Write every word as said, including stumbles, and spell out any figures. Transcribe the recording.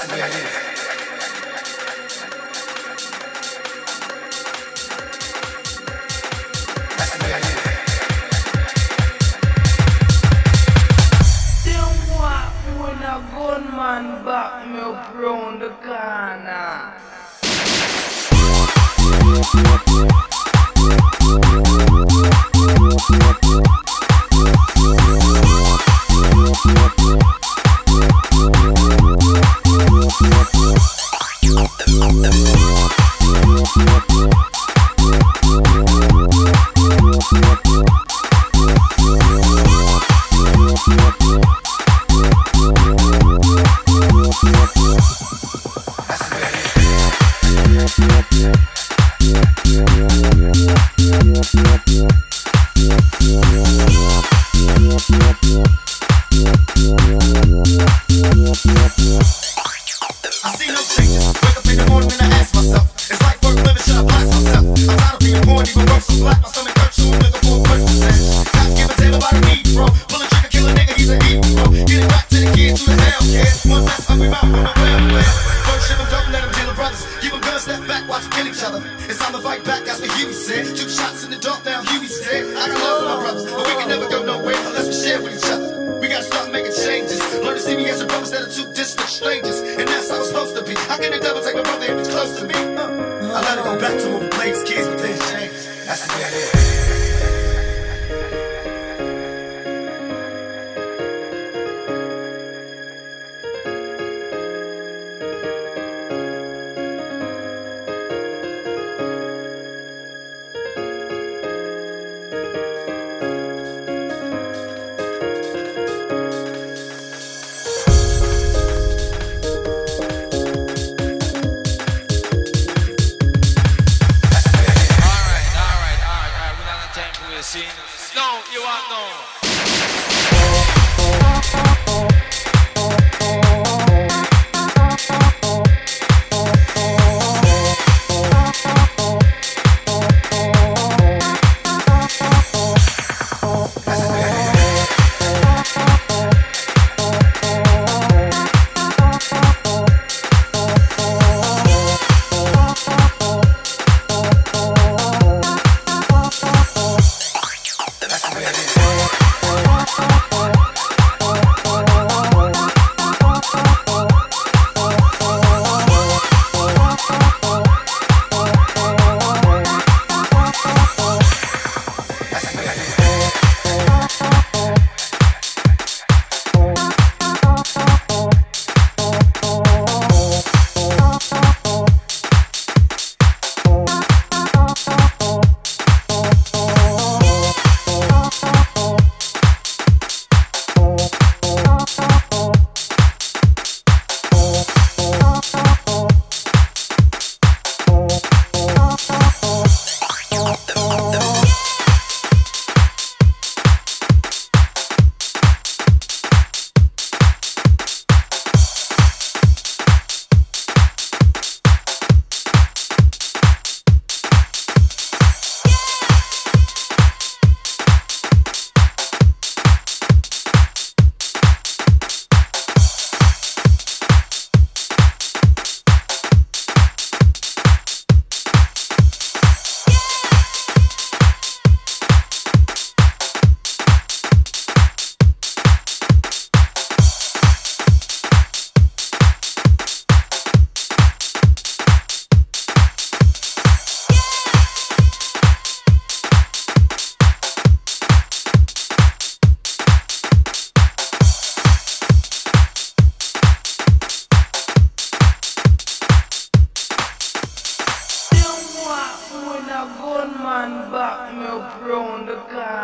That's the way it is. That's the way it is. Them walk when a gunman back me up round the corner. Round the car.